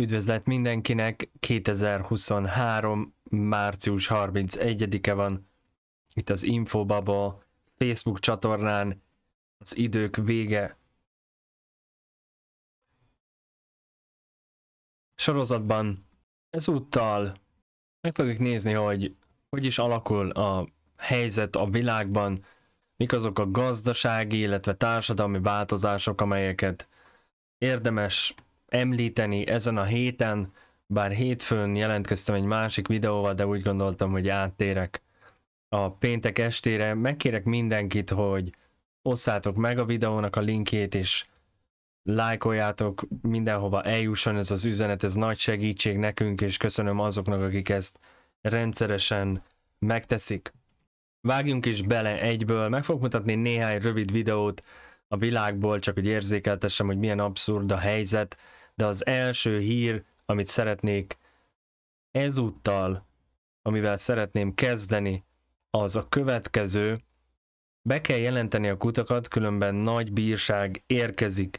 Üdvözlet mindenkinek, 2023. március 31-e van, itt az Infobubble Facebook csatornán, az idők vége sorozatban. Ezúttal meg fogjuk nézni, hogy is alakul a helyzet a világban, mik azok a gazdasági, illetve társadalmi változások, amelyeket érdemes említeni ezen a héten, bár hétfőn jelentkeztem egy másik videóval, de úgy gondoltam, hogy áttérek a péntek estére. Megkérek mindenkit, hogy osszátok meg a videónak a linkjét, és lájkoljátok, mindenhova eljusson ez az üzenet, ez nagy segítség nekünk, és köszönöm azoknak, akik ezt rendszeresen megteszik. Vágjunk is bele egyből, meg fogok mutatni néhány rövid videót a világból, csak hogy érzékeltessem, hogy milyen abszurd a helyzet, de az első hír, amit szeretnék ezúttal, amivel szeretném kezdeni, az a következő. Be kell jelenteni a kutakat, különben nagy bírság érkezik.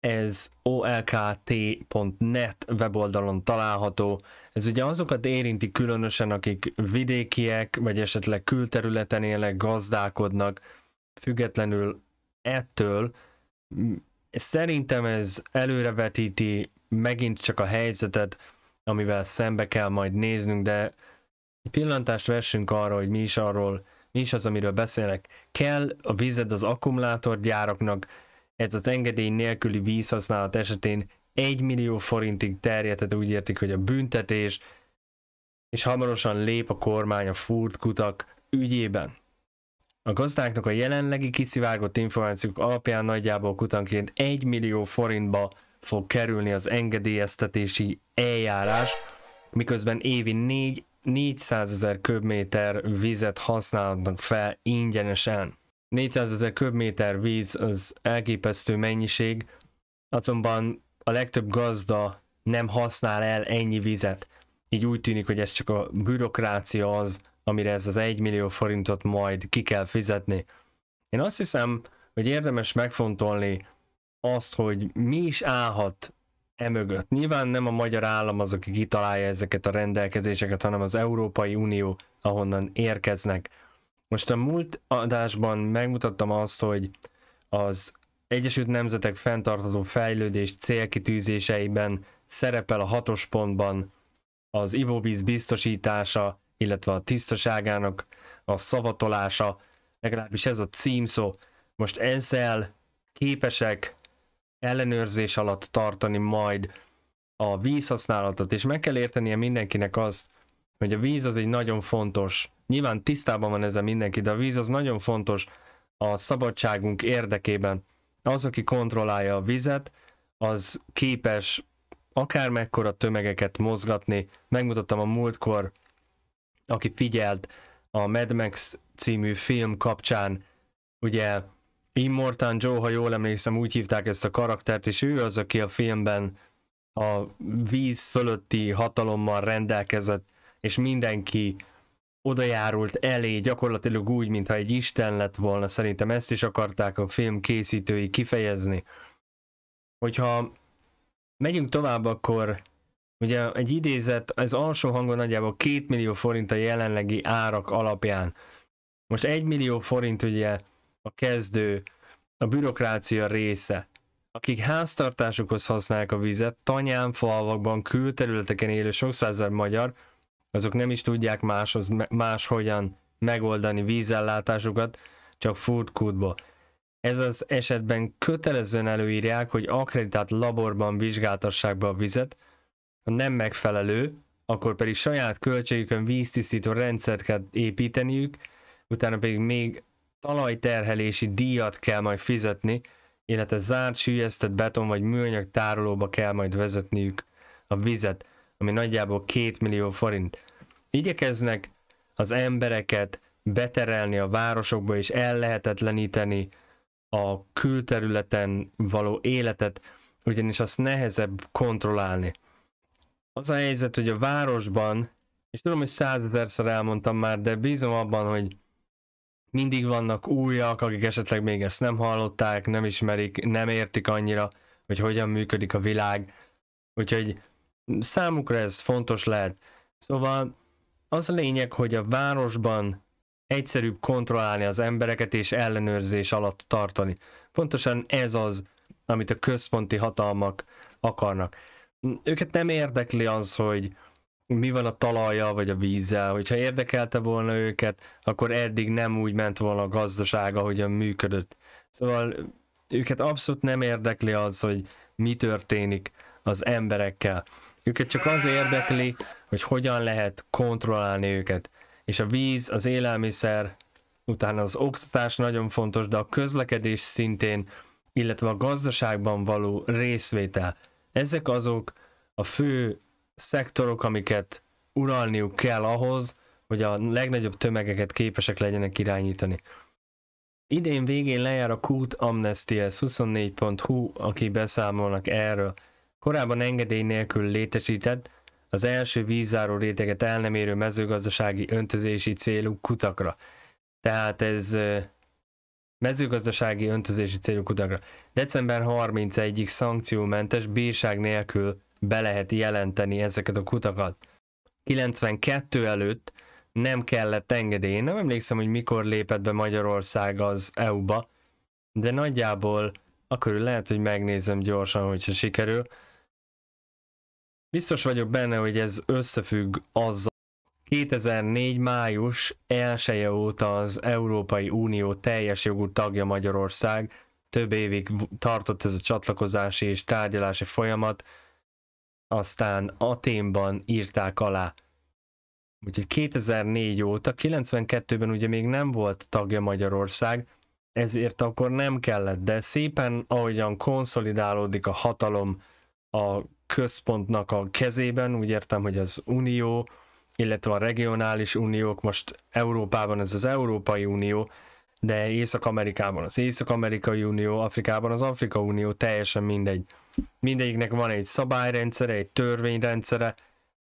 Ez olkt.net weboldalon található. Ez ugye azokat érinti különösen, akik vidékiek, vagy esetleg külterületen élnek, gazdálkodnak, függetlenül ettől. Szerintem ez előrevetíti megint csak a helyzetet, amivel szembe kell majd néznünk, de egy pillantást vessünk arra, hogy mi is az, amiről beszélek. Kell a vized az akkumulátorgyáraknak, ez az engedély nélküli vízhasználat esetén 1 millió forintig terjedhet, úgy értik, hogy a büntetés, és hamarosan lép a kormány a fúrt kutak ügyében. A gazdáknak a jelenlegi kiszivárgott információk alapján nagyjából kutanként 1 millió forintba fog kerülni az engedélyeztetési eljárás, miközben évi 400 000 köbméter vizet használhatnak fel ingyenesen. 400 000 köbméter víz az elképesztő mennyiség, azonban a legtöbb gazda nem használ el ennyi vizet. Így úgy tűnik, hogy ez csak a bürokrácia az, amire ez az 1 millió forintot majd ki kell fizetni. Én azt hiszem, hogy érdemes megfontolni azt, hogy mi is állhat emögött. Nyilván nem a magyar állam az, aki kitalálja ezeket a rendelkezéseket, hanem az Európai Unió, ahonnan érkeznek. Most a múlt adásban megmutattam azt, hogy az Egyesült Nemzetek fenntartható fejlődés célkitűzéseiben szerepel a 6-os pontban az ivóvíz biztosítása, illetve a tisztaságának a szavatolása, legalábbis ez a címszó. Most ezzel képesek ellenőrzés alatt tartani majd a vízhasználatot, és meg kell értenie mindenkinek azt, hogy a víz az egy nagyon fontos, nyilván tisztában van ezzel mindenki, de a víz az nagyon fontos a szabadságunk érdekében. Az, aki kontrollálja a vizet, az képes akármekkora tömegeket mozgatni. Megmutattam a múltkor, aki figyelt a Mad Max című film kapcsán, ugye Immortan Joe, ha jól emlékszem, úgy hívták ezt a karaktert, és ő az, aki a filmben a víz fölötti hatalommal rendelkezett, és mindenki odajárult elé, gyakorlatilag úgy, mintha egy isten lett volna. Szerintem ezt is akarták a film készítői kifejezni. Hogyha megyünk tovább, akkor ugye egy idézet, ez alsó hangon nagyjából 2 millió forint a jelenlegi árak alapján. Most 1 millió forint ugye a kezdő, a bürokrácia része. Akik háztartásukhoz használják a vizet, tanyán, falvakban, külterületeken élő sok százezer magyar, azok nem is tudják máshogyan megoldani vízellátásukat, csak furtkútba. Ez az esetben kötelezően előírják, hogy akreditált laborban vizsgáltassák be a vizet, ha nem megfelelő, akkor pedig saját költségükön víztisztító rendszert kell építeniük, utána pedig még talajterhelési díjat kell majd fizetni, illetve zárt, süllyesztett beton vagy műanyag tárolóba kell majd vezetniük a vizet, ami nagyjából 2 millió forint. Igyekeznek az embereket beterelni a városokba és ellehetetleníteni a külterületen való életet, ugyanis azt nehezebb kontrollálni. Az a helyzet, hogy a városban, és tudom, hogy 100 000-szer elmondtam már, de bízom abban, hogy mindig vannak újak, akik esetleg még ezt nem hallották, nem ismerik, nem értik annyira, hogy hogyan működik a világ. Úgyhogy számukra ez fontos lehet. Szóval az a lényeg, hogy a városban egyszerűbb kontrollálni az embereket és ellenőrzés alatt tartani. Pontosan ez az, amit a központi hatalmak akarnak. Őket nem érdekli az, hogy mi van a talajjal vagy a vízzel. Hogyha érdekelte volna őket, akkor eddig nem úgy ment volna a gazdaság, ahogyan működött. Szóval őket abszolút nem érdekli az, hogy mi történik az emberekkel. Őket csak az érdekli, hogy hogyan lehet kontrollálni őket. És a víz, az élelmiszer, utána az oktatás nagyon fontos, de a közlekedés szintén, illetve a gazdaságban való részvétel. Ezek azok a fő szektorok, amiket uralniuk kell ahhoz, hogy a legnagyobb tömegeket képesek legyenek irányítani. Idén végén lejár a Kút Amnestia, 24.hu, aki beszámolnak erről. Korábban engedély nélkül létesített, az első vízzáró réteget el nem érő mezőgazdasági öntözési célú kutakra. Tehát ez mezőgazdasági öntözési célú kutakra. December 31-ig szankciómentes, bírság nélkül be lehet jelenteni ezeket a kutakat. 92 előtt nem kellett engedély. Nem emlékszem, hogy mikor lépett be Magyarország az EU-ba, de nagyjából akkor lehet, hogy megnézem gyorsan, hogyha sikerül. Biztos vagyok benne, hogy ez összefügg azzal. 2004. május 1-je óta az Európai Unió teljes jogú tagja Magyarország. Több évig tartott ez a csatlakozási és tárgyalási folyamat. Aztán Athénban írták alá. Úgyhogy 2004 óta, 92-ben ugye még nem volt tagja Magyarország, ezért akkor nem kellett, de szépen ahogyan konszolidálódik a hatalom a központnak a kezében, úgy értem, hogy az unió, illetve a regionális uniók, most Európában ez az Európai Unió, de Észak-Amerikában az Észak-Amerikai Unió, Afrikában az Afrika Unió, teljesen mindegy. Mindegyiknek van egy szabályrendszere, egy törvényrendszere,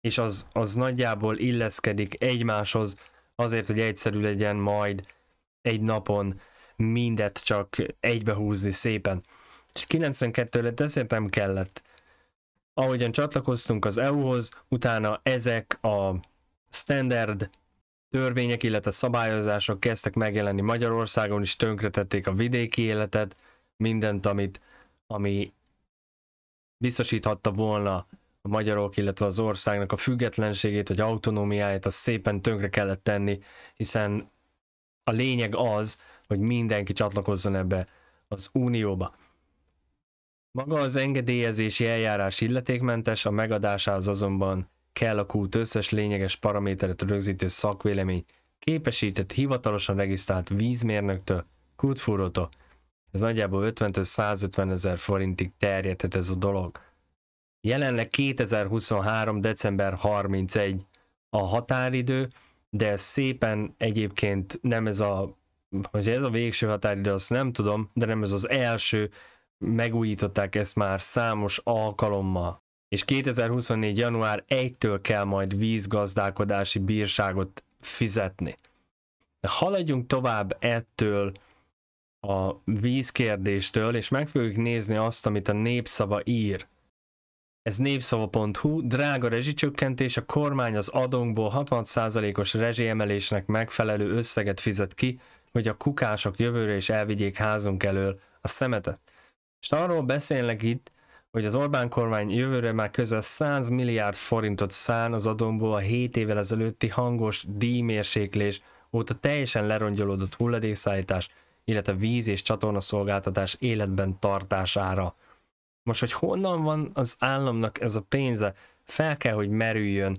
és az nagyjából illeszkedik egymáshoz, azért, hogy egyszerű legyen majd egy napon mindet csak egybehúzni szépen. 92 lett, ezért nem kellett. Ahogyan csatlakoztunk az EU-hoz, utána ezek a standard törvények, illetve szabályozások kezdtek megjelenni Magyarországon is, tönkretették a vidéki életet, mindent, ami biztosíthatta volna a magyarok, illetve az országnak a függetlenségét, vagy autonómiáját, azt szépen tönkre kellett tenni, hiszen a lényeg az, hogy mindenki csatlakozzon ebbe az unióba. Maga az engedélyezési eljárás illetékmentes, a megadásához azonban kell a Kút összes lényeges paraméteret rögzítő szakvélemény, képesített, hivatalosan regisztrált vízmérnöktől, kútfúrótól. Ez nagyjából 50-150 000 forintig terjedhet ez a dolog. Jelenleg 2023. december 31 a határidő, de ez szépen egyébként nem ez a, hogy ez a végső határidő, azt nem tudom, de nem ez az első, megújították ezt már számos alkalommal. És 2024. január 1-től kell majd vízgazdálkodási bírságot fizetni. De haladjunk tovább ettől a vízkérdéstől, és meg fogjuk nézni azt, amit a Népszava ír. Ez népszava.hu, drága rezsicsökkentés, a kormány az adónkból 60%-os rezsiemelésnek megfelelő összeget fizet ki, hogy a kukások jövőre is elvigyék házunk elől a szemetet. És arról beszélnek itt, hogy az Orbán kormány jövőre már közel 100 milliárd forintot szán az adónkból a 7 évvel ezelőtti hangos díjmérséklés óta teljesen lerongyolódott hulladékszállítás, illetve víz- és csatornaszolgáltatás életben tartására. Most, hogy honnan van az államnak ez a pénze, fel kell, hogy merüljön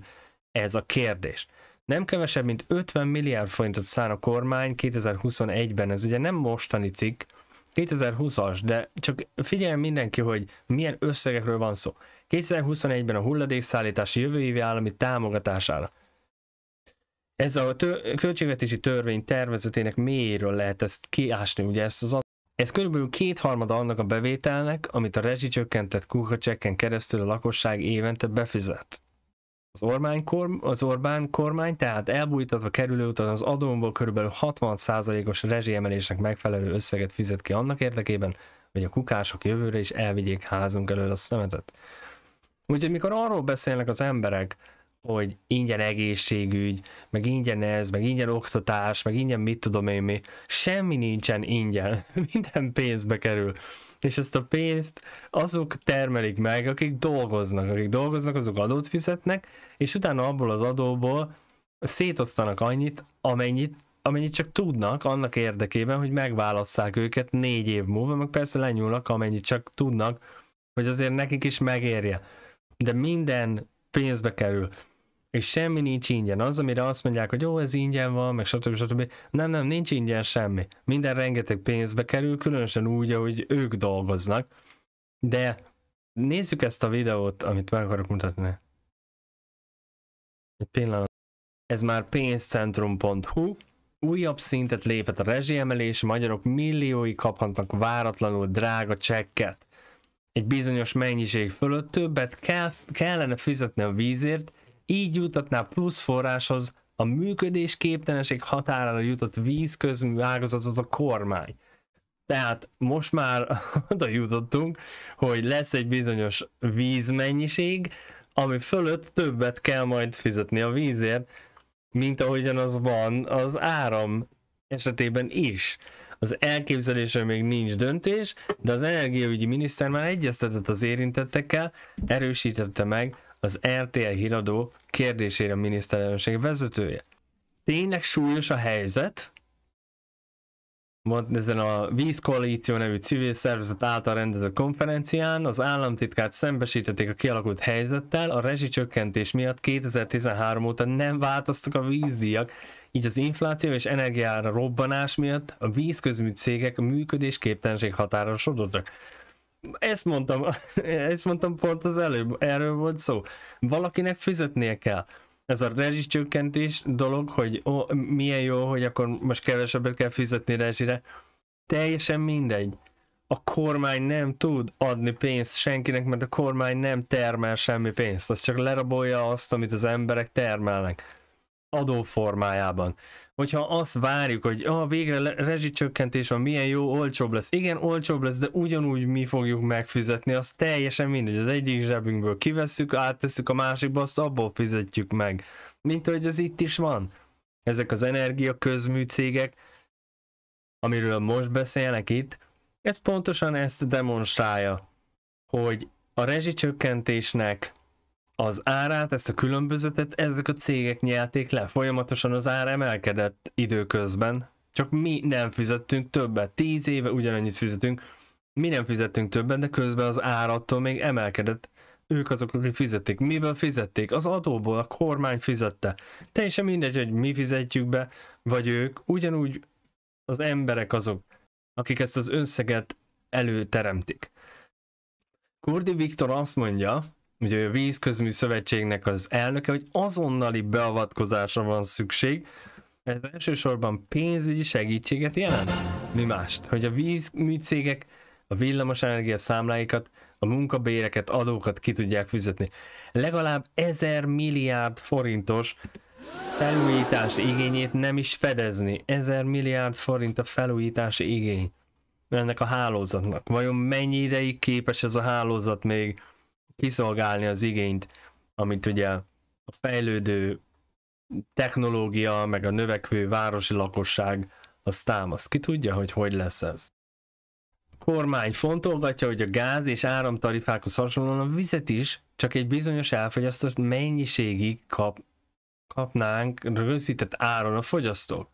ez a kérdés. Nem kevesebb, mint 50 milliárd forintot szán a kormány 2021-ben, ez ugye nem mostani cikk, 2020-as, de csak figyeljen mindenki, hogy milyen összegekről van szó. 2021-ben a hulladékszállítás jövőévi állami támogatására. Ez a költségvetési törvény tervezetének mélyéről lehet ezt kiásni, ugye ezt az. Ez körülbelül 2/3 annak a bevételnek, amit a rezsicsökkentett kuhacsekken keresztül a lakosság évente befizet. Az Orbán kormány tehát elbújtatva kerülő után az adómból körülbelül 60%-os rezsiemelésnek megfelelő összeget fizet ki annak érdekében, hogy a kukások jövőre is elvigyék házunk elől a szemetet. Úgyhogy mikor arról beszélnek az emberek, hogy ingyen egészségügy, meg ingyen ez, meg ingyen oktatás, meg ingyen mit tudom én mi, semmi nincsen ingyen, minden pénzbe kerül. És ezt a pénzt azok termelik meg, akik dolgoznak, azok adót fizetnek, és utána abból az adóból szétosztanak annyit, amennyit csak tudnak, annak érdekében, hogy megválasszák őket 4 év múlva, meg persze lenyúlnak, amennyit csak tudnak, hogy azért nekik is megérje. De minden pénzbe kerül, és semmi nincs ingyen. Az, amire azt mondják, hogy ó, ez ingyen van, meg stb. Stb. Nem, nincs ingyen semmi. Minden rengeteg pénzbe kerül, különösen úgy, ahogy ők dolgoznak. De nézzük ezt a videót, amit meg akarok mutatni. Egy pillanat. Ez már pénzcentrum.hu. Újabb szintet lépett a rezsiemelés, magyarok milliói kaphatnak váratlanul drága csekket. Egy bizonyos mennyiség fölött többet kellene fizetni a vízért, így jutatná plusz forráshoz a működésképtelenség határára jutott vízközmű ágazatot a kormány. Tehát most már oda jutottunk, hogy lesz egy bizonyos vízmennyiség, ami fölött többet kell majd fizetni a vízért, mint ahogyan az van az áram esetében is. Az elképzelésről még nincs döntés, de az energiaügyi miniszter már egyeztetett az érintettekkel, erősítette meg az RTL híradó kérdésére a miniszterelnökség vezetője. Tényleg súlyos a helyzet? Ezen a Vízkoalíció nevű civil szervezet által rendezett konferencián az államtitkát szembesítették a kialakult helyzettel, a rezsicsökkentés miatt 2013 óta nem változtak a vízdíjak, így az infláció és energiára robbanás miatt a vízközmű cégek működésképtelenség határa sodortak. Ezt mondtam pont az előbb, erről volt szó. Valakinek fizetnie kell. Ez a rezsicsökkentés dolog, hogy ó, milyen jó, hogy akkor most kevesebbet kell fizetni rezsire. Teljesen mindegy. A kormány nem tud adni pénzt senkinek, mert a kormány nem termel semmi pénzt. Az csak lerabolja azt, amit az emberek termelnek. Adóformájában. Hogyha azt várjuk, hogy végre rezsicsökkentés van, milyen jó, olcsóbb lesz. Igen, olcsóbb lesz, de ugyanúgy mi fogjuk megfizetni, az teljesen mindegy. Az egyik zsebünkből kivesszük, áttesszük a másikba, azt abból fizetjük meg. Mint ahogy ez itt is van. Ezek az energiaközmű cégek, amiről most beszélnek itt, ez pontosan ezt demonstrálja, hogy a rezsicsökkentésnek az árát, ezt a különbözetet ezek a cégek nyelték le. Folyamatosan az ár emelkedett időközben, csak mi nem fizettünk többet. 10 éve ugyanannyit fizetünk, mi nem fizettünk többet, de közben az ár attól még emelkedett. Ők azok, akik fizették. Miből fizették? Az adóból, a kormány fizette. Teljesen mindegy, hogy mi fizetjük be, vagy ők. Ugyanúgy az emberek azok, akik ezt az összeget előteremtik. Kurdi Viktor azt mondja, ugye a Vízközmű Szövetségnek az elnöke, hogy azonnali beavatkozásra van szükség, ez elsősorban pénzügyi segítséget jelent. Mi mást? Hogy a vízműcégek a villamosenergia számláikat, a munkabéreket, adókat ki tudják fizetni. Legalább 1000 milliárd forintos felújítási igényét nem is fedezni. 1000 milliárd forint a felújítási igény ennek a hálózatnak. Vajon mennyi ideig képes ez a hálózat még kiszolgálni az igényt, amit ugye a fejlődő technológia, meg a növekvő városi lakosság az támaszt. Ki tudja, hogy lesz ez? A kormány fontolgatja, hogy a gáz és áramtarifákhoz hasonlóan a vizet is csak egy bizonyos elfogyasztott mennyiségig kapnánk rögzített áron a fogyasztók.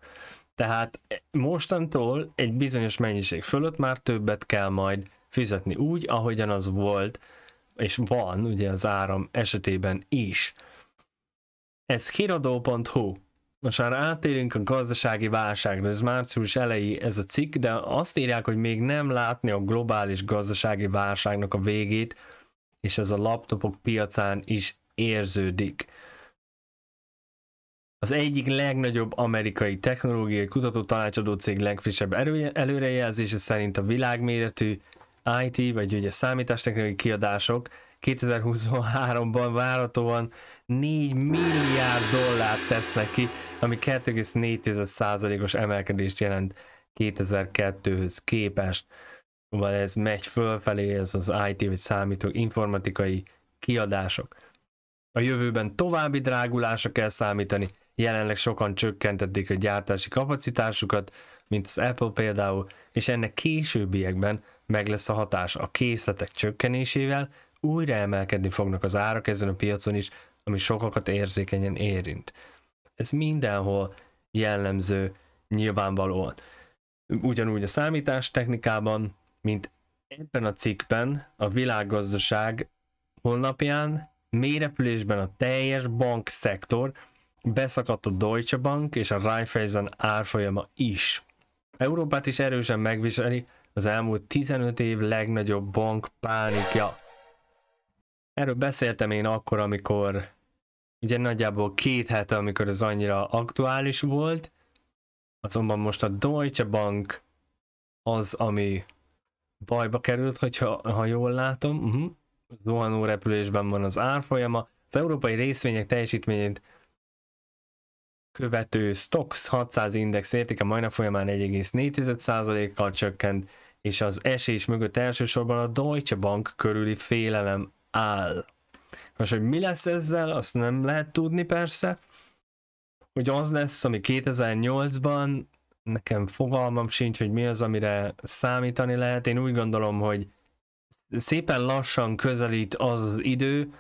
Tehát mostantól egy bizonyos mennyiség fölött már többet kell majd fizetni úgy, ahogyan az volt, és van ugye az áram esetében is. Ez hiradó.hu. Most már átérünk a gazdasági válságra, ez március elejé ez a cikk, de azt írják, hogy még nem látni a globális gazdasági válságnak a végét, és ez a laptopok piacán is érződik. Az egyik legnagyobb amerikai technológiai kutatótanácsadó cég legfrissebb előrejelzése szerint a világméretű IT, vagy ugye számítástechnikai kiadások 2023-ban várhatóan $4 milliárd tesznek ki, ami 2,4%-os emelkedést jelent 2002-höz képest. Van ez megy fölfelé, ez az IT, vagy számítógépinformatikai kiadások. A jövőben további drágulásra kell számítani, jelenleg sokan csökkentették a gyártási kapacitásukat, mint az Apple például, és ennek későbbiekben meg lesz a hatás. A készletek csökkenésével újra emelkedni fognak az árak ezen a piacon is, ami sokakat érzékenyen érint. Ez mindenhol jellemző nyilvánvalóan. Ugyanúgy a számítástechnikában, mint ebben a cikkben a világgazdaság honlapján mélyrepülésben a teljes bankszektor, beszakadt a Deutsche Bank és a Raiffeisen árfolyama is. Európát is erősen megviseli az elmúlt 15 év legnagyobb bank pánikja. Erről beszéltem én akkor, amikor ugye nagyjából 2 hete, amikor ez annyira aktuális volt, azonban most a Deutsche Bank az, ami bajba került, ha jól látom. Zuhanó repülésben van az árfolyama. Az európai részvények teljesítményét követő Stoxx 600 index értéke majdnap folyamán 1,4%-kal csökkent, és az esés mögött elsősorban a Deutsche Bank körüli félelem áll. Most, hogy mi lesz ezzel, azt nem lehet tudni persze, hogy az lesz, ami 2008-ban, nekem fogalmam sincs, hogy mi az, amire számítani lehet. Én úgy gondolom, hogy szépen lassan közelít az az idő,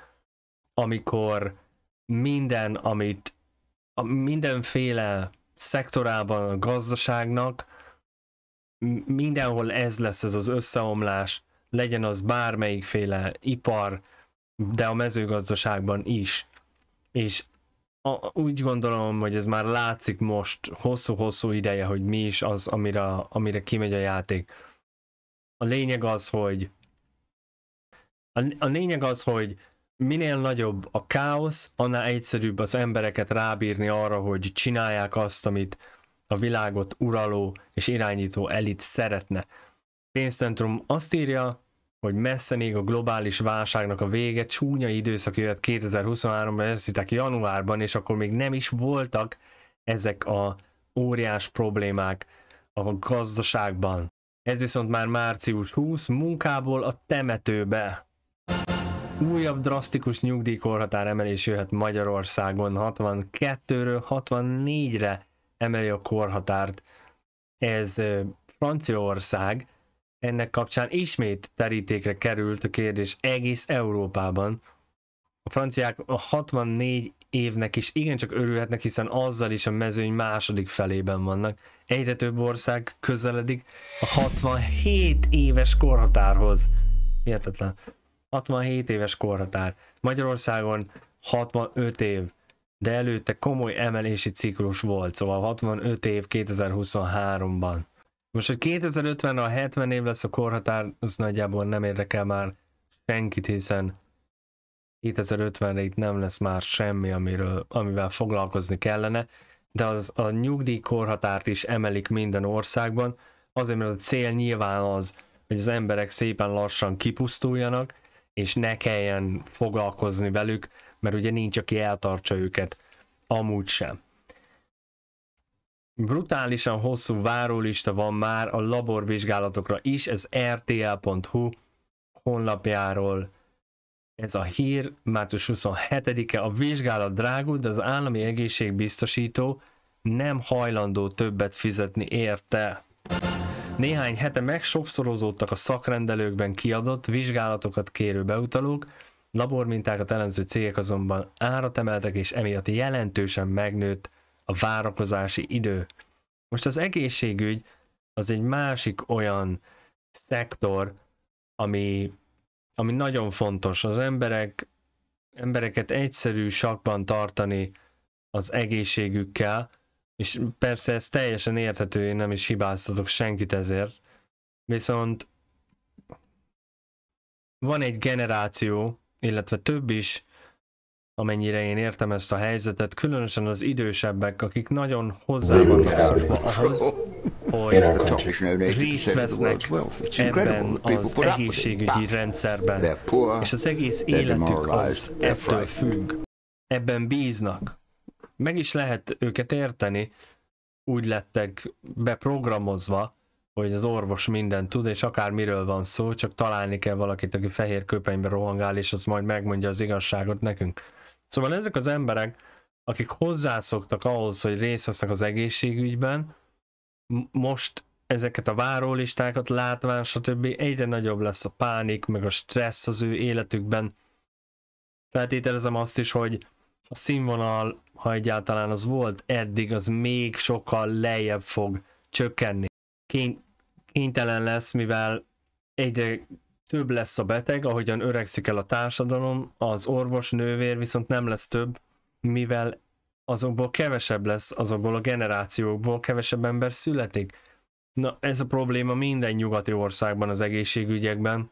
amikor mindenféle szektorában a gazdaságnak mindenhol ez lesz, ez az összeomlás, legyen az bármelyikféle ipar, de a mezőgazdaságban is. És úgy gondolom, hogy ez már látszik most hosszú-hosszú ideje, hogy mi is az, amire kimegy a játék. A lényeg az, hogy minél nagyobb a káosz, annál egyszerűbb az embereket rábírni arra, hogy csinálják azt, amit a világot uraló és irányító elit szeretne. Pénzcentrum azt írja, hogy messze még a globális válságnak a vége, csúnya időszak jöhet 2023-ban, ezt hitták januárban, és akkor még nem is voltak ezek a óriás problémák a gazdaságban. Ez viszont már március 20, munkából a temetőbe. Újabb drasztikus nyugdíjkorhatár emelés jöhet Magyarországon, 62-ről 64-re emeli a korhatárt. Ez Franciaország, ennek kapcsán ismét terítékre került a kérdés egész Európában. A franciák a 64 évnek is igencsak örülhetnek, hiszen azzal is a mezőny második felében vannak. Egyre több ország közeledik a 67 éves korhatárhoz. Hihetetlen. 67 éves korhatár. Magyarországon 65 év, de előtte komoly emelési ciklus volt, szóval 65 év 2023-ban. Most, hogy 2050-re a 70 év lesz a korhatár, az nagyjából nem érdekel már senkit, hiszen 2050-re itt nem lesz már semmi, amivel foglalkozni kellene, de a nyugdíjkorhatárt is emelik minden országban, azért, mert a cél nyilván az, hogy az emberek szépen lassan kipusztuljanak, és ne kelljen foglalkozni velük, mert ugye nincs, aki eltartsa őket, amúgy sem. Brutálisan hosszú várólista van már a laborvizsgálatokra is, ez rtl.hu honlapjáról. Ez a hír, március 27-e, a vizsgálat drágul, de az állami egészségbiztosító nem hajlandó többet fizetni érte. Néhány hete meg sokszorozódtak a szakrendelőkben kiadott vizsgálatokat kérő beutalók, labormintákat elemző cégek azonban árat emeltek, és emiatt jelentősen megnőtt a várakozási idő. Most az egészségügy az egy másik olyan szektor, ami nagyon fontos. Az embereket egyszerű sakban tartani az egészségükkel, és persze ez teljesen érthető, én nem is hibáztatok senkit ezért, viszont van egy generáció, illetve több is, amennyire én értem ezt a helyzetet, különösen az idősebbek, akik nagyon hozzá vannak szokva ahhoz, hogy részt vesznek ebben az egészségügyi rendszerben, és az egész életük az ettől függ. Ebben bíznak. Meg is lehet őket érteni, úgy lettek beprogramozva, hogy az orvos mindent tud, és akármiről van szó, csak találni kell valakit, aki fehér köpenybe rohangál, és az majd megmondja az igazságot nekünk. Szóval ezek az emberek, akik hozzászoktak ahhoz, hogy részt vesznek az egészségügyben, most ezeket a várólistákat látván, stb. Egyre nagyobb lesz a pánik, meg a stressz az ő életükben. Feltételezem azt is, hogy a színvonal, ha egyáltalán az volt eddig, az még sokkal lejjebb fog csökkenni. Kénytelen lesz, mivel egyre több lesz a beteg, ahogyan öregszik el a társadalom, az orvos, nővér viszont nem lesz több, mivel azokból kevesebb lesz, azokból a generációkból kevesebb ember születik. Na, ez a probléma minden nyugati országban az egészségügyekben,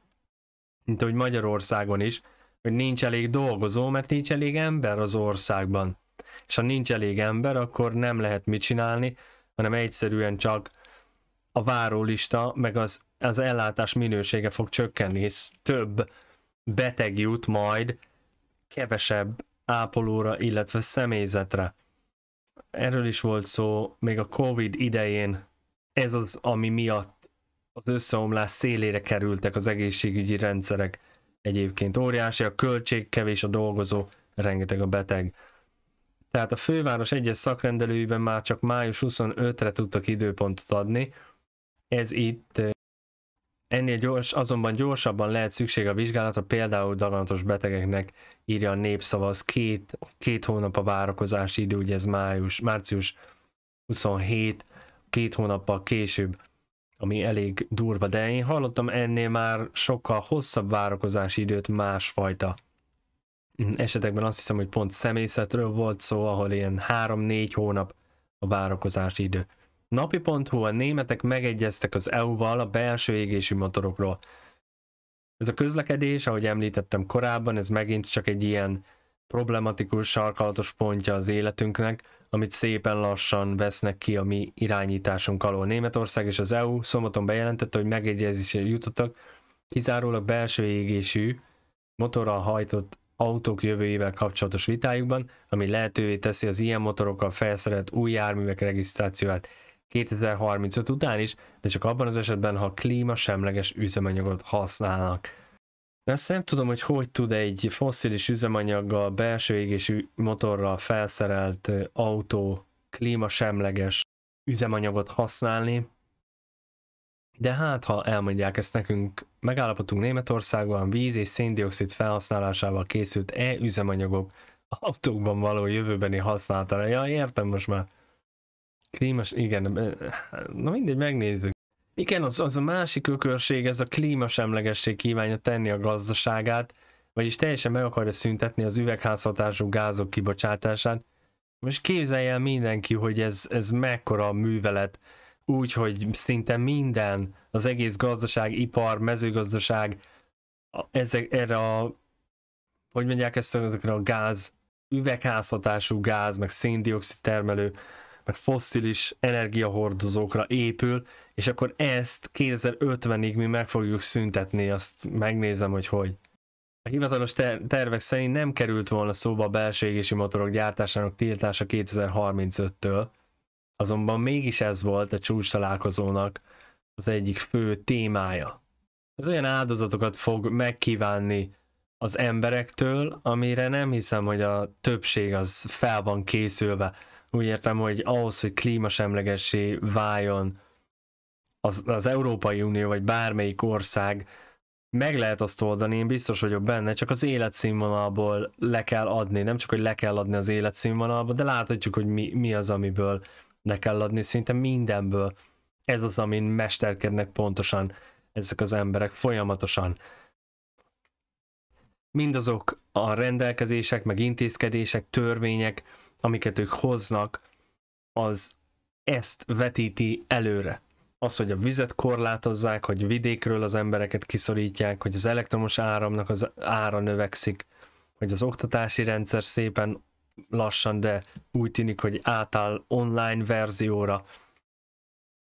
mint ahogy Magyarországon is, hogy nincs elég dolgozó, mert nincs elég ember az országban. És ha nincs elég ember, akkor nem lehet mit csinálni, hanem egyszerűen csak a várólista, meg az ellátás minősége fog csökkenni, és több beteg jut majd kevesebb ápolóra, illetve személyzetre. Erről is volt szó még a Covid idején, ez az, ami miatt az összeomlás szélére kerültek az egészségügyi rendszerek. Egyébként óriási a költség, kevés a dolgozó, rengeteg a beteg. Tehát a főváros egyes szakrendelőiben már csak május 25-re tudtak időpontot adni. Ez itt azonban gyorsabban lehet szükség a vizsgálatra, például daganatos betegeknek, írja a Népszava, az két hónap a várakozási idő, ugye ez március 27, két hónappal később, ami elég durva, de én hallottam ennél már sokkal hosszabb várakozási időt másfajta esetekben, azt hiszem, hogy pont személyzetről volt szó, ahol ilyen 3-4 hónap a várakozási idő. Napi.hu, a németek megegyeztek az EU-val a belső égésű motorokról. Ez a közlekedés, ahogy említettem korábban, ez megint csak egy ilyen problematikus, sarkalatos pontja az életünknek, amit szépen lassan vesznek ki a mi irányításunk alól. Németország és az EU szombaton bejelentette, hogy megegyezésre jutottak, kizárólag belső égésű motorral hajtott autók jövőjével kapcsolatos vitájukban, ami lehetővé teszi az ilyen motorokkal felszerelt új járművek regisztrációját 2035 után is, de csak abban az esetben, ha klímasemleges üzemanyagot használnak. Ezt nem tudom, hogy tud egy fosszilis üzemanyaggal, belső égésű motorral felszerelt autó klímasemleges üzemanyagot használni, de hát, ha elmondják ezt nekünk, megállapodtunk Németországban víz és széndioxid felhasználásával készült e-üzemanyagok autókban való jövőbeni használatára. Ja, értem most már. Klímas, igen, na mindegy, megnézzük. Igen, az a másik ökörség, ez a klímasemlegesség kívánja tenni a gazdaságát, vagyis teljesen meg akarja szüntetni az üvegházhatású gázok kibocsátását. Most képzelje el mindenki, hogy ez mekkora a művelet, úgyhogy szinte minden, az egész gazdaság, ipar, mezőgazdaság, ezekre a gáz, üvegházhatású gáz, meg széndioxid termelő, meg fosszilis energiahordozókra épül, és akkor ezt 2050-ig mi meg fogjuk szüntetni, azt megnézem, hogy. A hivatalos tervek szerint nem került volna szóba a belső égési motorok gyártásának tiltása 2035-től, azonban mégis ez volt a csúcs találkozónak az egyik fő témája. Ez olyan áldozatokat fog megkívánni az emberektől, amire nem hiszem, hogy a többség az fel van készülve. Úgy értem, hogy ahhoz, hogy klímasemlegessé váljon az Európai Unió, vagy bármelyik ország, meg lehet azt oldani, én biztos vagyok benne, csak az életszínvonalból le kell adni, nem csak, hogy le kell adni az életszínvonalba, de láthatjuk, hogy mi az, amiből le kell adni, szinte mindenből. Ez az, amin mesterkednek pontosan ezek az emberek folyamatosan. Mindazok a rendelkezések, meg intézkedések, törvények, amiket ők hoznak, az ezt vetíti előre. Az, hogy a vizet korlátozzák, hogy vidékről az embereket kiszorítják, hogy az elektromos áramnak az ára növekszik, hogy az oktatási rendszer szépen lassan, de úgy tűnik, hogy átáll online verzióra,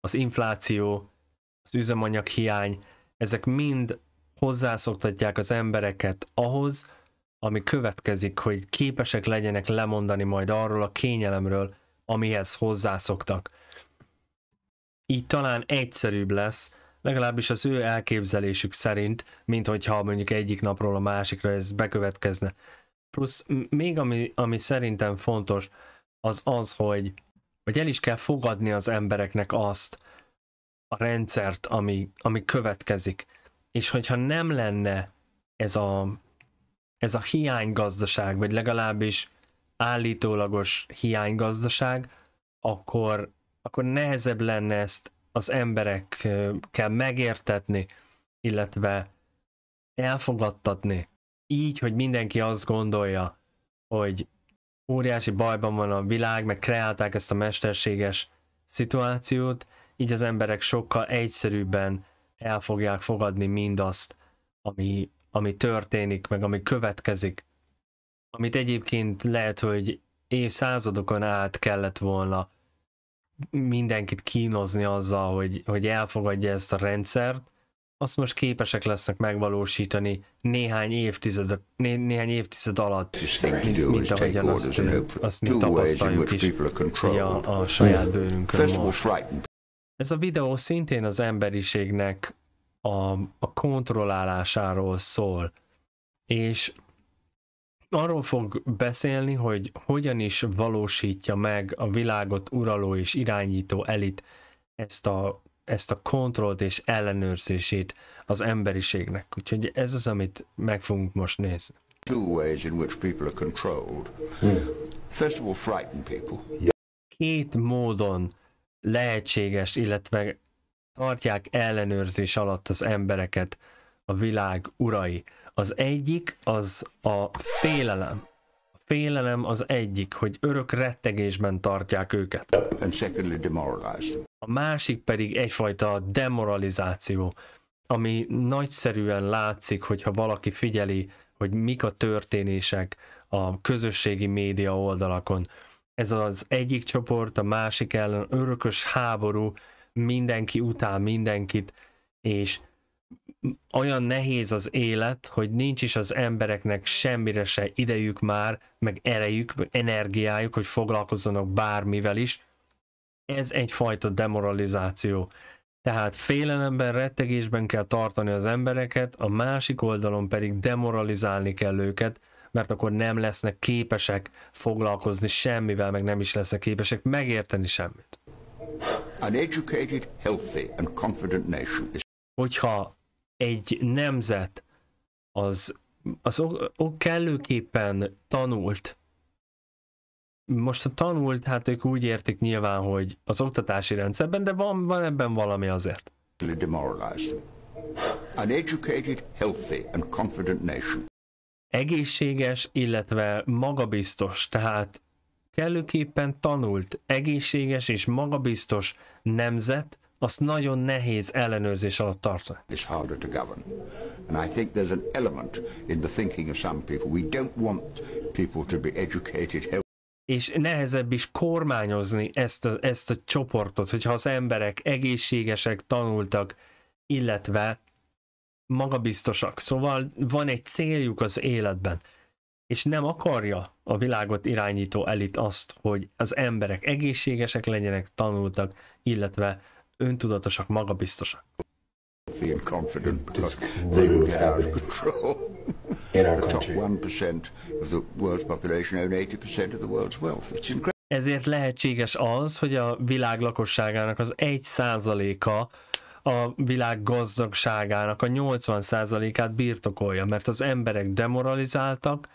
az infláció, az üzemanyag hiány, ezek mind hozzászoktatják az embereket ahhoz, ami következik, hogy képesek legyenek lemondani majd arról a kényelemről, amihez hozzászoktak. így talán egyszerűbb lesz, legalábbis az ő elképzelésük szerint, mint hogyha mondjuk egyik napról a másikra ez bekövetkezne. Plusz még ami szerintem fontos, az az, hogy el is kell fogadni az embereknek azt a rendszert, ami következik. És hogyha nem lenne ez a hiánygazdaság, vagy legalábbis állítólagos hiánygazdaság, akkor nehezebb lenne ezt az emberekkel megértetni, illetve elfogadtatni. Így, hogy mindenki azt gondolja, hogy óriási bajban van a világ, meg kreálták ezt a mesterséges szituációt, így az emberek sokkal egyszerűbben el fogják fogadni mindazt, ami történik, meg ami következik, amit egyébként lehet, hogy évszázadokon át kellett volna mindenkit kínozni azzal, hogy elfogadja ezt a rendszert, azt most képesek lesznek megvalósítani néhány évtized alatt, mint ahogyan azt mi tapasztaljuk is a saját bőrünkön most. Ez a videó szintén az emberiségnek a kontrollálásáról szól, és arról fog beszélni, hogy hogyan is valósítja meg a világot uraló és irányító elit ezt a kontrollt és ellenőrzését az emberiségnek. Úgyhogy ez az, amit meg fogunk most nézni. Két módon lehetséges, illetve tartják ellenőrzés alatt az embereket a világ urai. Az egyik az a félelem. A félelem az egyik, hogy örök rettegésben tartják őket. A másik pedig egyfajta demoralizáció, ami nagyszerűen látszik, hogyha valaki figyeli, hogy mik a történések a közösségi média oldalakon. Ez az egyik csoport, a másik ellen örökös háború, mindenki utál mindenkit, és olyan nehéz az élet, hogy nincs is az embereknek semmire se idejük már, meg erejük, meg energiájuk, hogy foglalkozzanak bármivel is. Ez egyfajta demoralizáció. Tehát félelemben, rettegésben kell tartani az embereket, a másik oldalon pedig demoralizálni kell őket, mert akkor nem lesznek képesek foglalkozni semmivel, meg nem is lesznek képesek megérteni semmit. An educated, healthy and confident nation is... Hogyha egy nemzet az kellőképpen tanult, most a tanult, hát ők úgy értik nyilván, hogy az oktatási rendszerben, de van ebben valami azért. An educated, healthy and confident nation. Egészséges, illetve magabiztos, tehát kellőképpen tanult, egészséges és magabiztos nemzet, azt nagyon nehéz ellenőrzés alatt tartani. És nehezebb is kormányozni ezt a csoportot, hogyha az emberek egészségesek, tanultak, illetve magabiztosak. Szóval van egy céljuk az életben, és nem akarja a világot irányító elit azt, hogy az emberek egészségesek legyenek, tanultak, illetve öntudatosak, magabiztosak. Ezért lehetséges az, hogy a világ lakosságának az 1%-a a világ gazdagságának a 80%-át birtokolja, mert az emberek demoralizáltak,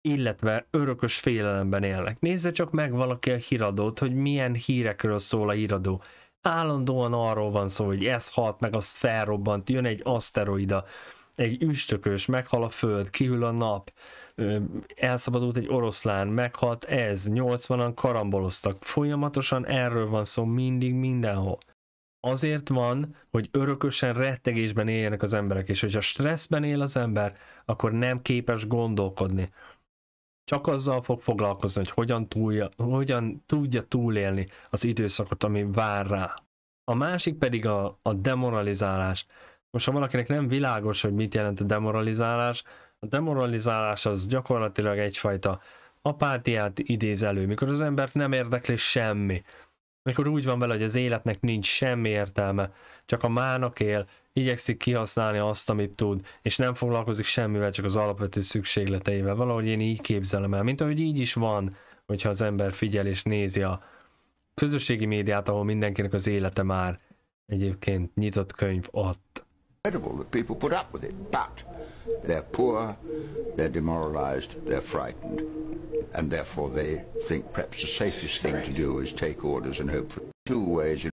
illetve örökös félelemben élnek. Nézze csak meg valaki a híradót, hogy milyen hírekről szól a híradó. Állandóan arról van szó, hogy ez halt, meg az felrobbant, jön egy aszteroida, egy üstökös, meghal a föld, kihűl a nap, elszabadult egy oroszlán, meghalt ez, 80-an karamboloztak. Folyamatosan erről van szó mindig, mindenhol. Azért van, hogy örökösen rettegésben éljenek az emberek, és hogyha stresszben él az ember, akkor nem képes gondolkodni. Csak azzal fog foglalkozni, hogy hogyan tudja túlélni az időszakot, ami vár rá. A másik pedig a demoralizálás. Most ha valakinek nem világos, hogy mit jelent a demoralizálás az gyakorlatilag egyfajta apátiát idéz elő, mikor az embert nem érdekli semmi. Amikor úgy van vele, hogy az életnek nincs semmi értelme, csak a mának él, igyekszik kihasználni azt, amit tud, és nem foglalkozik semmivel, csak az alapvető szükségleteivel. Valahogy én így képzelem el, mint ahogy így is van, hogyha az ember figyel és nézi a közösségi médiát, ahol mindenkinek az élete már egyébként nyitott könyv ott. Incredible that people put up with it, but they're poor, they're demoralized, they're frightened, and therefore they think perhaps the safest thing to do is take orders and hope for two ways.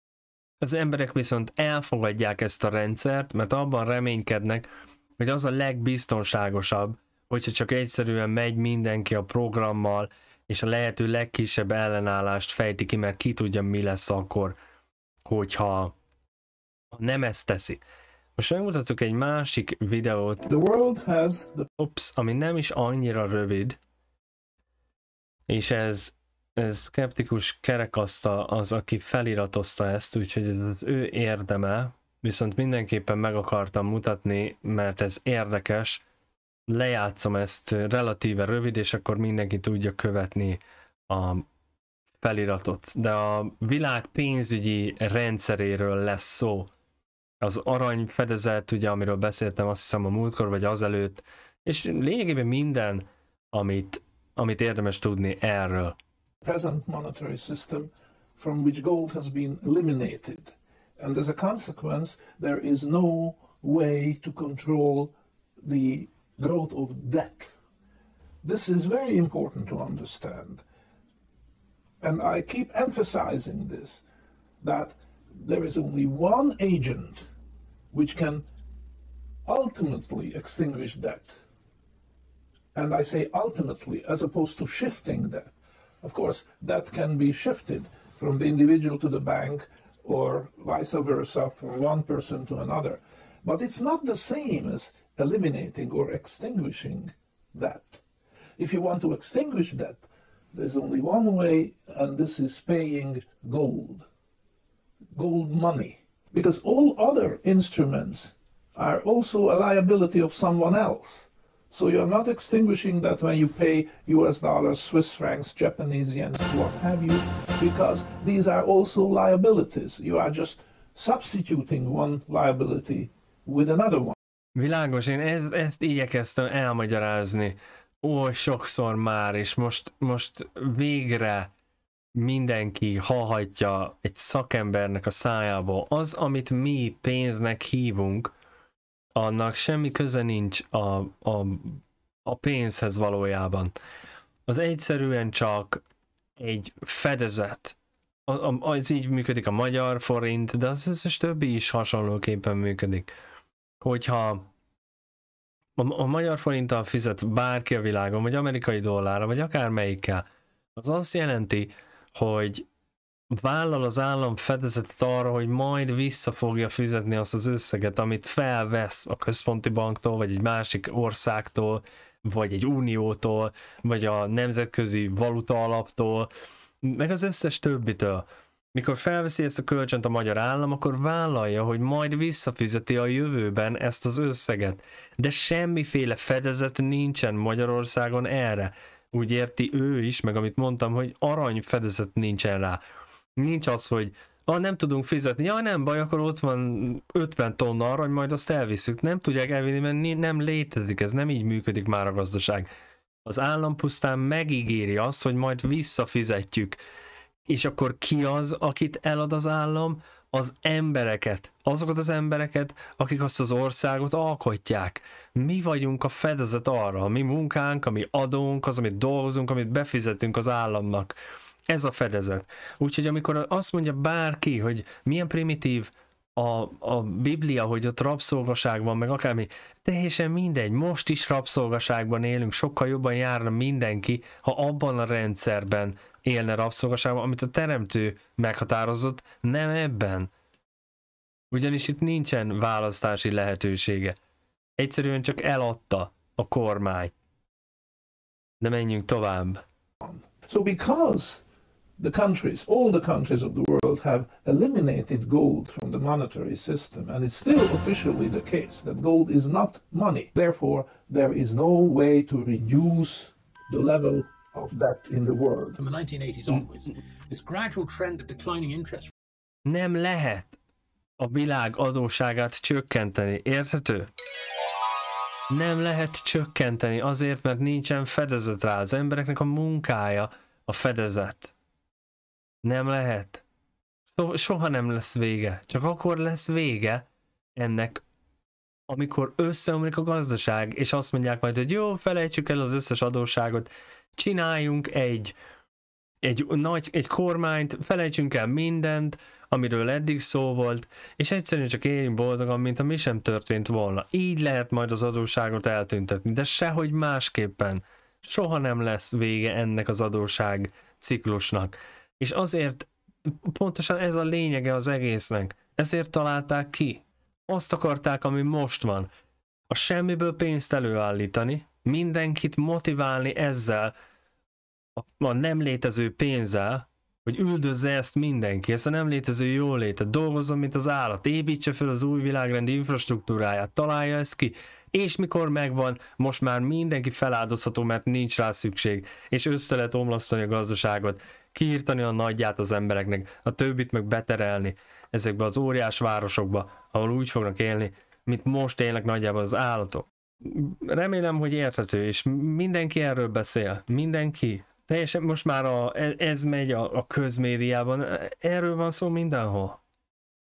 Az emberek viszont elfogadják ezt a rendszert, mert abban reménykednek, hogy az a legbiztonságosabb, hogyha csak egyszerűen megy mindenki a programmal, és a lehető legkisebb ellenállást fejti ki, mert ki tudja, mi lesz akkor, hogyha nem ezt teszi. Most megmutatok egy másik videót, ami nem is annyira rövid, és ez szkeptikus kerekasztal az, aki feliratozta ezt, úgyhogy ez az ő érdeme, viszont mindenképpen meg akartam mutatni, mert ez érdekes, lejátszom ezt relatíve rövid, és akkor mindenki tudja követni a feliratot. De a világ pénzügyi rendszeréről lesz szó. Az aranyfedezet, ugye, amiről beszéltem azt hiszem a múltkor, vagy azelőtt, és lényegében minden, amit érdemes tudni erről. Present monetary system from which gold has been eliminated, and as a consequence there is no way to control the growth of debt. This is very important to understand, and I keep emphasizing this, that there is only one agent which can ultimately extinguish debt. And I say ultimately, as opposed to shifting debt. Of course, debt can be shifted from the individual to the bank or vice versa, from one person to another. But it's not the same as eliminating or extinguishing debt. If you want to extinguish debt, there's only one way, and this is paying gold. Gold money, because all other instruments are also a liability of someone else. So you're not extinguishing that when you pay US dollars, Swiss francs, Japanese yen, what have you, because these are also liabilities. You are just substituting one liability with another one. Világos, én ezt igyekeztem elmagyarázni oly sokszor már, és most végre mindenki hallhatja egy szakembernek a szájából. Az, amit mi pénznek hívunk, annak semmi köze nincs a pénzhez valójában. Az egyszerűen csak egy fedezet. Az így működik a magyar forint, de az összes többi is hasonlóképpen működik. Hogyha a magyar forinttal fizet bárki a világon, vagy amerikai dollárra, vagy akármelyikkel, az azt jelenti, hogy vállal az állam fedezetet arra, hogy majd vissza fogja fizetni azt az összeget, amit felvesz a központi banktól, vagy egy másik országtól, vagy egy uniótól, vagy a nemzetközi valuta alaptól, meg az összes többitől. Mikor felveszi ezt a kölcsönt a magyar állam, akkor vállalja, hogy majd visszafizeti a jövőben ezt az összeget. De semmiféle fedezet nincsen Magyarországon erre. Úgy érti ő is, meg amit mondtam, hogy aranyfedezet nincsen rá. Nincs az, hogy nem tudunk fizetni, nem baj, akkor ott van 50 tonna arany, majd azt elviszük. Nem tudják elvinni, mert nem létezik, ez nem így működik már a gazdaság. Az állam pusztán megígéri azt, hogy majd visszafizetjük. És akkor ki az, akit elad az állam? Az embereket, azokat az embereket, akik azt az országot alkotják. Mi vagyunk a fedezet arra, a mi munkánk, a mi adónk, az, amit dolgozunk, amit befizetünk az államnak. Ez a fedezet. Úgyhogy amikor azt mondja bárki, hogy milyen primitív a Biblia, hogy ott rabszolgaság van, meg akármi, teljesen mindegy, most is rabszolgaságban élünk, sokkal jobban járna mindenki, ha abban a rendszerben élne rabszolgaságban, amit a teremtő meghatározott, nem ebben. Ugyanis itt nincsen választási lehetősége. Egyszerűen csak eladta a kormány. De menjünk tovább. So because the countries, all the countries of the world have eliminated gold from the monetary system, and it's still officially the case that gold is not money. Therefore, there is no way to reduce the level of that in the world. From the 1980s onwards, this gradual trend of declining interest. Nem lehet a világ adósságát csökkenteni, érthető? Nem lehet csökkenteni azért, mert nincsen fedezet rá. Az embereknek a munkája a fedezet. Nem lehet. Soha nem lesz vége. Csak akkor lesz vége ennek, amikor összeomlik a gazdaság, és azt mondják majd, hogy jó, felejtsük el az összes adósságot, csináljunk egy kormányt, felejtsünk el mindent, amiről eddig szó volt, és egyszerűen csak éljünk boldogan, mint ami sem történt volna. Így lehet majd az adósságot eltüntetni, de sehogy másképpen. Soha nem lesz vége ennek az adósság ciklusnak. És azért pontosan ez a lényege az egésznek. Ezért találták ki. Azt akarták, ami most van. A semmiből pénzt előállítani, mindenkit motiválni ezzel, a nem létező pénzzel, hogy üldözze ezt mindenki, ezt a nem létező jólétet, dolgozzon, mint az állat, építse fel az új világrendi infrastruktúráját, találja ezt ki, és mikor megvan, most már mindenki feláldozható, mert nincs rá szükség, és össze lehet omlasztani a gazdaságot, kiírtani a nagyját az embereknek, a többit meg beterelni ezekbe az óriás városokba, ahol úgy fognak élni, mint most élnek nagyjából az állatok. Remélem, hogy érthető, és mindenki erről beszél, mindenki. Teljesen most már ez megy a közmédiában, erről van szó mindenhol.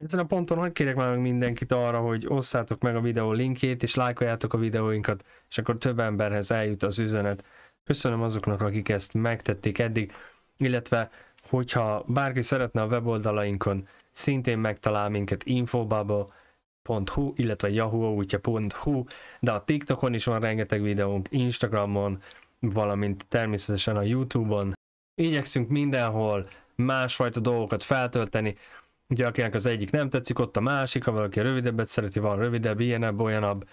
Ezen a ponton hadd kérek már meg mindenkit arra, hogy osszátok meg a videó linkjét, és lájkoljátok a videóinkat, és akkor több emberhez eljut az üzenet. Köszönöm azoknak, akik ezt megtették eddig, illetve hogyha bárki szeretne a weboldalainkon, szintén megtalál minket Infobubble.hu, illetve yahoo.hu, de a TikTokon is van rengeteg videónk, Instagramon, valamint természetesen a YouTube-on. Igyekszünk mindenhol másfajta dolgokat feltölteni, ugye akinek az egyik nem tetszik, ott a másik, ha valaki rövidebbet szereti, van rövidebb, ilyenebb, olyanabb.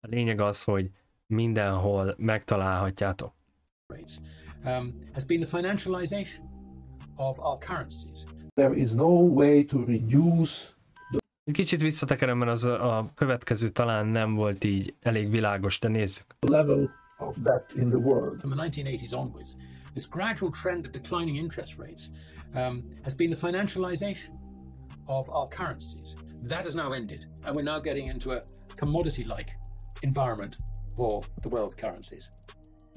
A lényeg az, hogy mindenhol megtalálhatjátok. Has been the financialization of our currencies. There is no way to reduce the... Kicsit visszatekerem, mert az a következő talán nem volt így elég világos, de nézzük. Level of that in the world. From the 1980s onwards, this gradual trend of declining interest rates has been the financialization of our currencies. That has now ended, and we're now getting into a commodity-like environment for the world's currencies.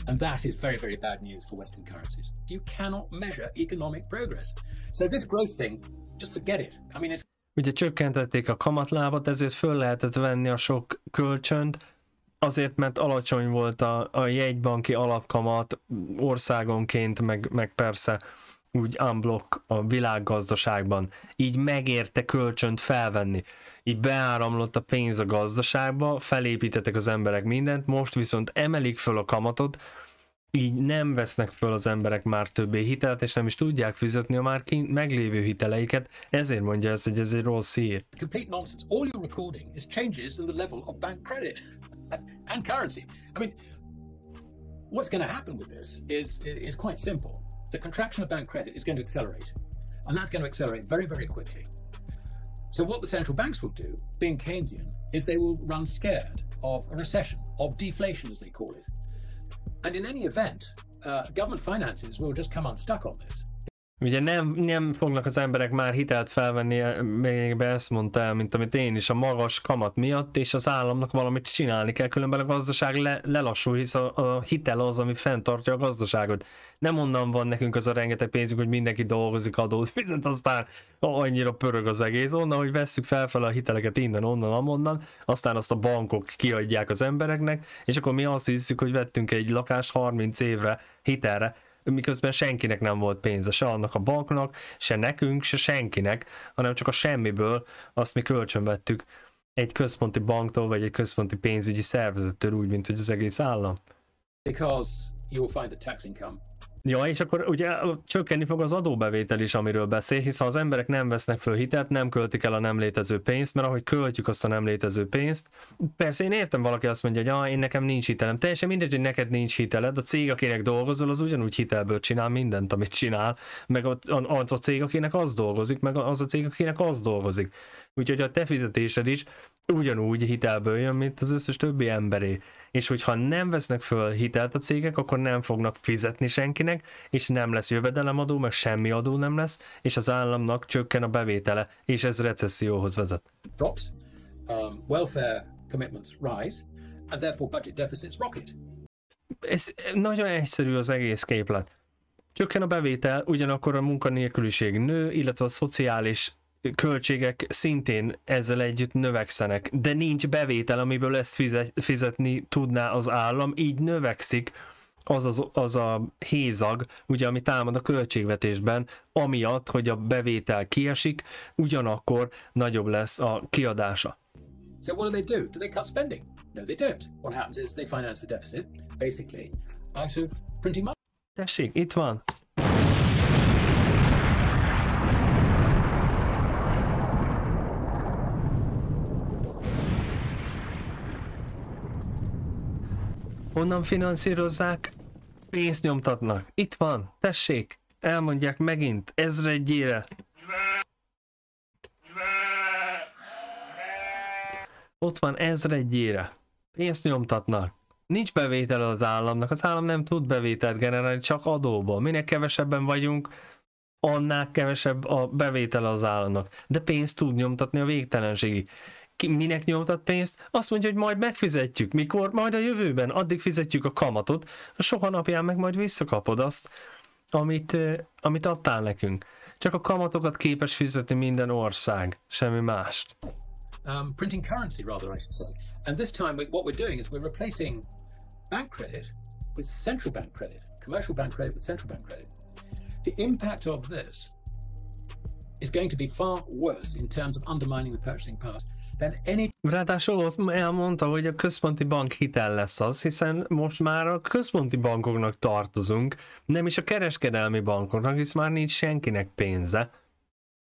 And that is very, very bad news for Western currencies. You cannot measure economic progress. So this growth thing, just forget it. I mean, it's... Ugye csökkentették a kamatlábat, ezért föl lehetett venni a sok kölcsönt, azért, mert alacsony volt a jegybanki alapkamat országonként, meg persze úgy unblock a világgazdaságban. Így megérte kölcsönt felvenni. Így beáramlott a pénz a gazdaságba, felépítettek az emberek mindent, most viszont emelik föl a kamatot, így nem vesznek föl az emberek már többé hitelt, és nem is tudják fizetni a már meglévő hiteleiket, ezért mondja ezt, hogy ez egy rossz hír. Complete nonsense. All you're recording is changes in the level of bank credit and currency. I mean, what's going to happen with this is quite simple. The contraction of bank credit is going to accelerate, and that's going to accelerate very, very quickly. So what the central banks will do, being Keynesian, is they will run scared of a recession, of deflation as they call it. And in any event, government finances will just come unstuck on this. Ugye nem fognak az emberek már hitelt felvenni, még be ezt mondta el, mint amit én is, a magas kamat miatt, és az államnak valamit csinálni kell, különben a gazdaság lelassul, hisz a hitel az, ami fenntartja a gazdaságot. Nem onnan van nekünk az a rengeteg pénzünk, hogy mindenki dolgozik, adót fizet, aztán annyira pörög az egész, onnan, hogy vesszük fel a hiteleket innen, onnan, amonnan, aztán azt a bankok kiadják az embereknek, és akkor mi azt hiszük, hogy vettünk egy lakást 30 évre hitelre, miközben senkinek nem volt pénze, se annak a banknak, se nekünk, se senkinek, hanem csak a semmiből azt mi kölcsönvettük egy központi banktól, vagy egy központi pénzügyi szervezettől, úgy, mint hogy az egész állam. Because you will find the tax income. Ja, és akkor ugye csökkenni fog az adóbevétel is, amiről beszél, hisz ha az emberek nem vesznek föl hitelt, nem költik el a nem létező pénzt, mert ahogy költjük azt a nem létező pénzt, persze én értem, valaki azt mondja, hogy én nekem nincs hitelem, teljesen mindegy, hogy neked nincs hiteled, a cég, akinek dolgozol, az ugyanúgy hitelből csinál mindent, amit csinál, meg az a cég, akinek az dolgozik, meg az a cég, akinek az dolgozik. Úgyhogy a te fizetésed is ugyanúgy hitelből jön, mint az összes többi emberé. És hogyha nem vesznek föl hitelt a cégek, akkor nem fognak fizetni senkinek, és nem lesz jövedelemadó, meg semmi adó nem lesz, és az államnak csökken a bevétele, és ez recesszióhoz vezet. Drops, welfare commitments rise, and therefore budget deficits rocket. Ez nagyon egyszerű az egész képlet. Csökken a bevétel, ugyanakkor a munkanélküliség nő, illetve a szociális költségek szintén ezzel együtt növekszenek, de nincs bevétel, amiből ezt fizetni tudná az állam, így növekszik az a hézag, ugye, ami támad a költségvetésben, amiatt, hogy a bevétel kiesik, ugyanakkor nagyobb lesz a kiadása. So what do? Do they cut spending? No, they don't. What happens is they finance the deficit, basically, out of printing money. Tessék, itt van. Honnan finanszírozzák? Pénzt nyomtatnak. Itt van, tessék. Elmondják megint, ezredjére. Ott van, ezredjére. Pénzt nyomtatnak. Nincs bevétel az államnak, az állam nem tud bevételt generálni, csak adóból. Minél kevesebben vagyunk, annál kevesebb a bevétel az államnak. De pénzt tud nyomtatni a végtelenségig. Ki minek nyomtat pénzt? Azt mondja, hogy majd megfizetjük. Mikor? Majd a jövőben. Addig fizetjük a kamatot, soha napján meg majd visszakapod azt, amit adtál nekünk. Csak a kamatokat képes fizetni minden ország, semmi mást. Printing currency, rather, I should say. And this time, what we're doing is we're replacing bank credit with central bank credit, commercial bank credit with central bank credit. The impact of this is going to be far worse in terms of undermining the purchasing power than any. Ráadásul ott elmondta, hogy a központi bank hitel lesz az, hiszen most már a központi bankoknak tartozunk, nem is a kereskedelmi bankoknak, hisz már nincs senkinek pénze.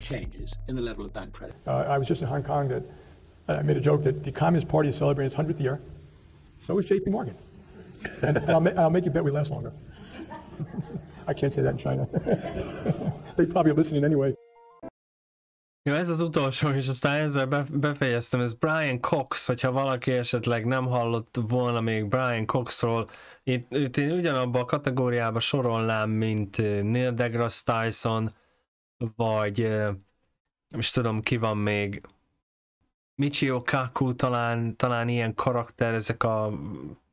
Changes in the level of bank credit. I was just in Hong Kong that. I made a joke that the Communist Party is celebrating its 100th year, so is JP Morgan. And I'll make you bet we last longer. I can't say that in China. They probably are listening anyway. Jó, ez az utolsó, és aztán ezzel befejeztem. Ez Brian Cox, hogyha valaki esetleg nem hallott volna még Brian Coxról, itt én ugyanabban a kategóriába sorolnám, mint Neil deGrasse Tyson, vagy nem is tudom, ki van még, Michio Kaku, talán ilyen karakter, ezek a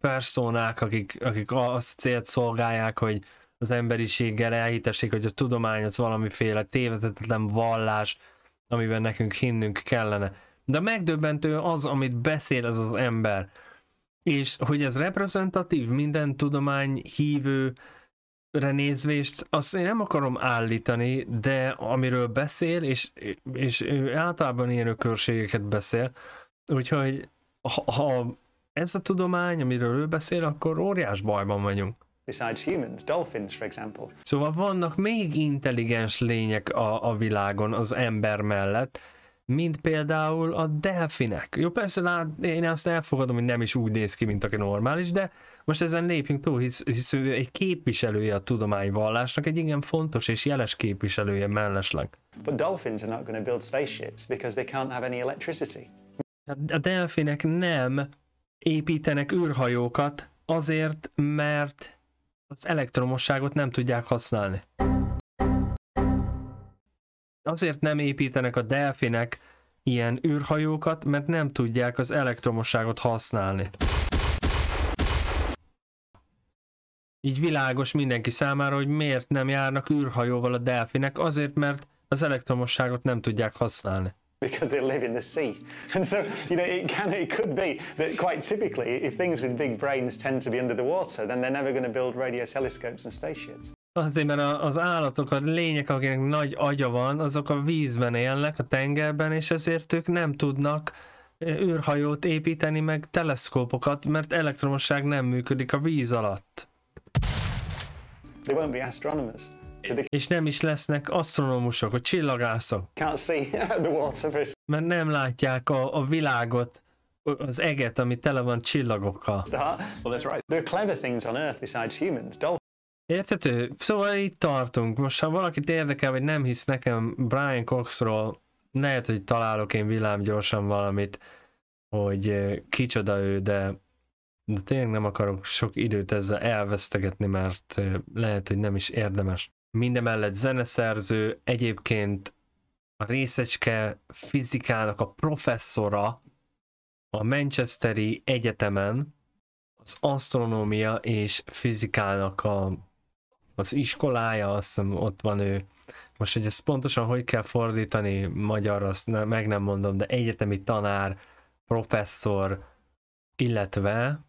personák, akik azt célt szolgálják, hogy az emberiséggel elhitessék, hogy a tudomány az valamiféle tévedhetetlen vallás, amiben nekünk hinnünk kellene. De megdöbbentő az, amit beszél ez az ember. És hogy ez reprezentatív, minden tudomány hívőre nézvést, azt én nem akarom állítani, de amiről beszél, és általában ilyen ökörségeket beszél, úgyhogy ha ez a tudomány, amiről ő beszél, akkor óriás bajban vagyunk. Humans, dolphins, for example. Szóval vannak még intelligens lények a világon az ember mellett, mint például a delfinek. Jó, persze én azt elfogadom, hogy nem is úgy néz ki, mint aki normális, de most ezen lépjünk túl, hisz ő egy képviselője a tudományvallásnak, egy igen fontos és jeles képviselője mellesleg. But dolphins are not going to build spaceships because they can't have any electricity. A delfinek nem építenek űrhajókat azért, mert az elektromosságot nem tudják használni. Azért nem építenek a delfinek ilyen űrhajókat, mert nem tudják az elektromosságot használni. Így világos mindenki számára, hogy miért nem járnak űrhajóval a delfinek, azért, mert az elektromosságot nem tudják használni. Because they live in the sea. And so, you know, it could be that quite typically, if things with big brains tend to be under the water, then they're never going to build radio telescopes and spaceships. Azért, mert az állatok, a lények, akinek nagy agya van, azok a vízben élnek, a tengerben, és ezért ők nem tudnak űrhajót építeni, meg teleszkópokat, mert elektromosság nem működik a víz alatt. They won't be astronomers. És nem is lesznek asztronómusok, vagy csillagászok. Mert nem látják a világot, az eget, ami tele van csillagokkal. Érthető? Szóval itt tartunk. Most ha valakit érdekel, vagy nem hisz nekem Brian Coxról, lehet, hogy találok én villámgyorsan valamit. hogy kicsoda ő, de tényleg nem akarok sok időt ezzel elvesztegetni, mert lehet, hogy nem is érdemes. Mindemellett zeneszerző, egyébként a részecske fizikának a professzora a Manchesteri Egyetemen, az asztronómia és fizikának az iskolája, azt hiszem ott van ő. Most, hogy ezt pontosan hogy kell fordítani magyarra, azt meg nem mondom, de egyetemi tanár, professzor, illetve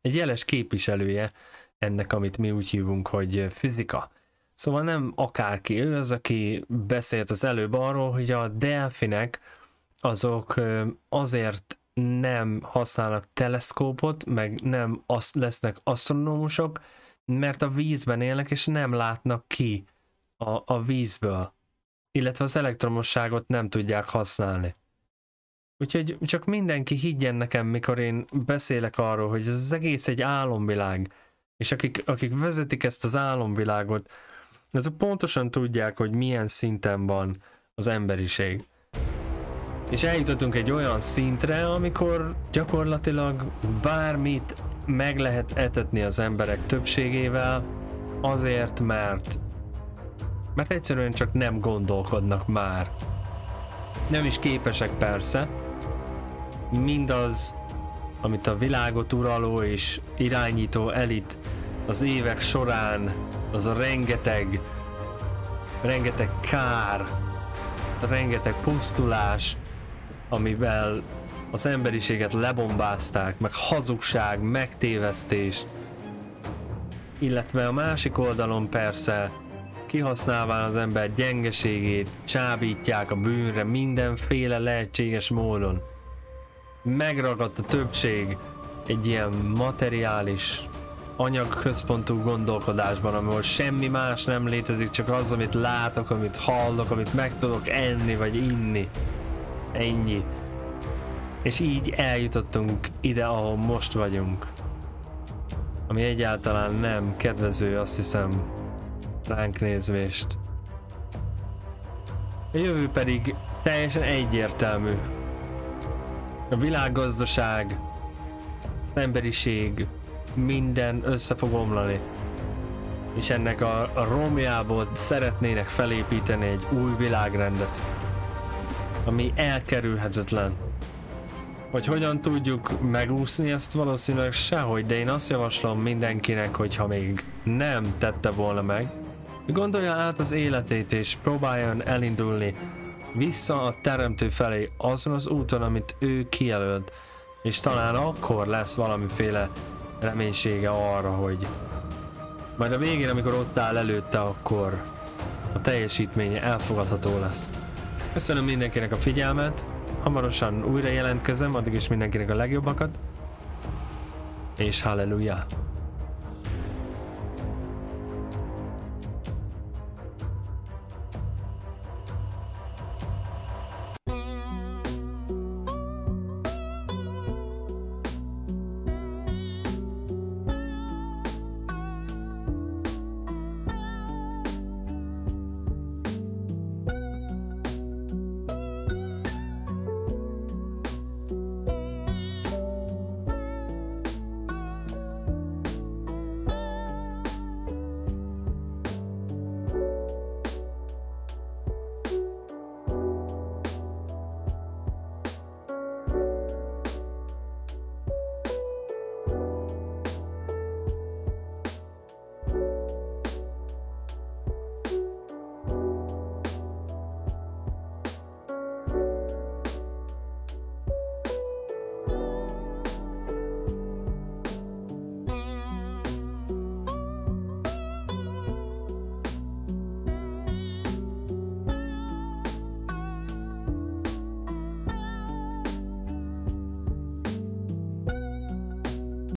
egy jeles képviselője ennek, amit mi úgy hívunk, hogy fizika. Szóval nem akárki, ő az, aki beszélt az előbb arról, hogy a delfinek azok azért nem használnak teleszkópot, meg nem lesznek asztronómusok, mert a vízben élnek és nem látnak ki a vízből, illetve az elektromosságot nem tudják használni. Úgyhogy csak mindenki higgyen nekem, mikor én beszélek arról, hogy ez az egész egy álomvilág, és akik vezetik ezt az álomvilágot, azok pontosan tudják, hogy milyen szinten van az emberiség. És eljutottunk egy olyan szintre, amikor gyakorlatilag bármit meg lehet etetni az emberek többségével, azért, mert egyszerűen csak nem gondolkodnak már. Nem is képesek persze. Mindaz, amit a világot uraló és irányító elit az évek során, az a rengeteg kár, az a rengeteg pusztulás, amivel az emberiséget lebombázták, meg hazugság, megtévesztés, illetve a másik oldalon persze kihasználván az ember gyengeségét, csábítják a bűnre mindenféle lehetséges módon. Megragadt a többség egy ilyen materiális, anyagközpontú gondolkodásban, ahol semmi más nem létezik, csak az, amit látok, amit hallok, amit meg tudok enni vagy inni. Ennyi. És így eljutottunk ide, ahol most vagyunk. Ami egyáltalán nem kedvező, azt hiszem, ránk nézvést. A jövő pedig teljesen egyértelmű. A világgazdaság, az emberiség, minden össze fog omlani. És ennek a romjából szeretnének felépíteni egy új világrendet, ami elkerülhetetlen. Hogy hogyan tudjuk megúszni, ezt valószínűleg sehogy, de én azt javaslom mindenkinek, hogyha még nem tette volna meg, gondolja át az életét és próbáljon elindulni vissza a teremtő felé azon az úton, amit ő kijelölt, és talán akkor lesz valamiféle reménysége arra, hogy majd a végén, amikor ott áll előtte, akkor a teljesítménye elfogadható lesz. Köszönöm mindenkinek a figyelmet, hamarosan újra jelentkezem, addig is mindenkinek a legjobbakat, és halleluja!